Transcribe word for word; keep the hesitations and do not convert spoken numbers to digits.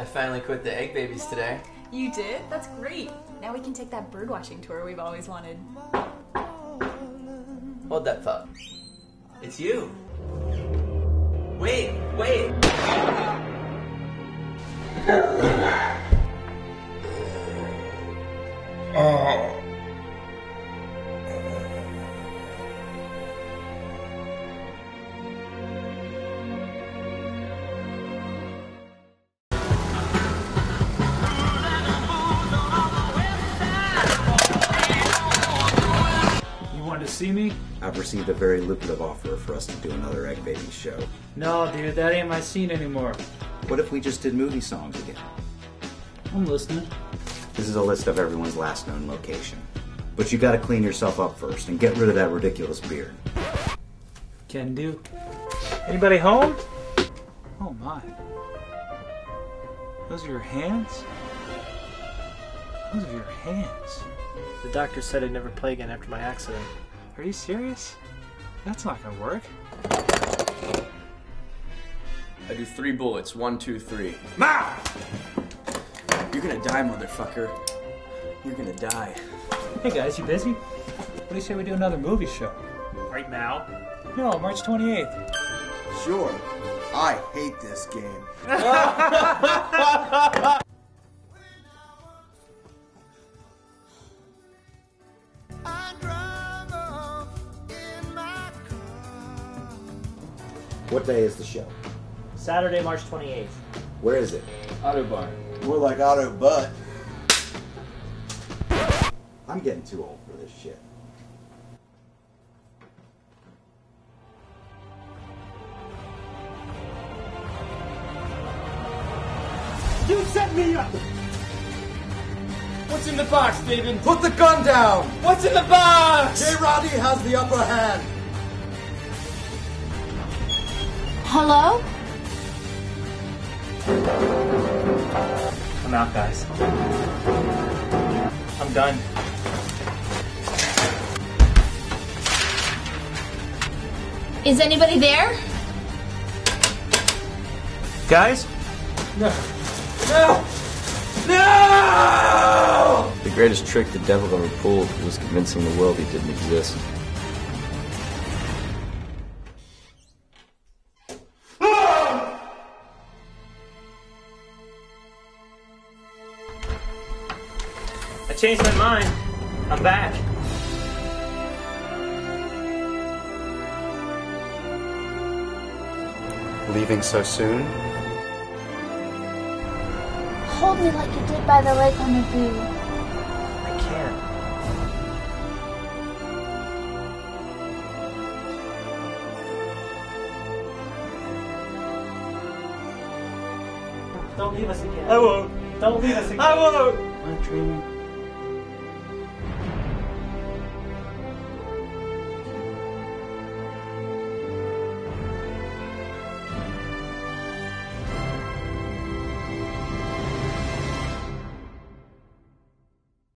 I finally quit the Egg Babies today. You did? That's great. Now we can take that birdwatching tour we've always wanted. Hold that thought. It's you. Wait, wait. Oh. See me? I've received a very lucrative offer for us to do another Egg Babies show. No, dude, that ain't my scene anymore. What if we just did movie songs again? I'm listening. This is a list of everyone's last known location. But you gotta clean yourself up first and get rid of that ridiculous beard. Can do. Anybody home? Oh my. Those are your hands? Those are your hands. The doctor said I'd never play again after my accident. Are you serious? That's not gonna work. I do three bullets. One, two, three. Ma! You're gonna die, motherfucker. You're gonna die. Hey guys, you busy? What do you say we do another movie show? Right now? No, March twenty-eighth. Sure. I hate this game. What day is the show? Saturday, March twenty-eighth. Where is it? Ottobar. More like Ottobutt. I'm getting too old for this shit. You set me up! What's in the box, Steven? Put the gun down! What's in the box? J Roddy has the upper hand. Hello? I'm out, guys. I'm done. Is anybody there? Guys? No. No! No! The greatest trick the devil ever pulled was convincing the world he didn't exist. I changed my mind. I'm back. Leaving so soon? Hold me like you did by the lake on the view. I can't. Don't leave us again. I won't. Don't leave us again. I won't. I'm dreaming.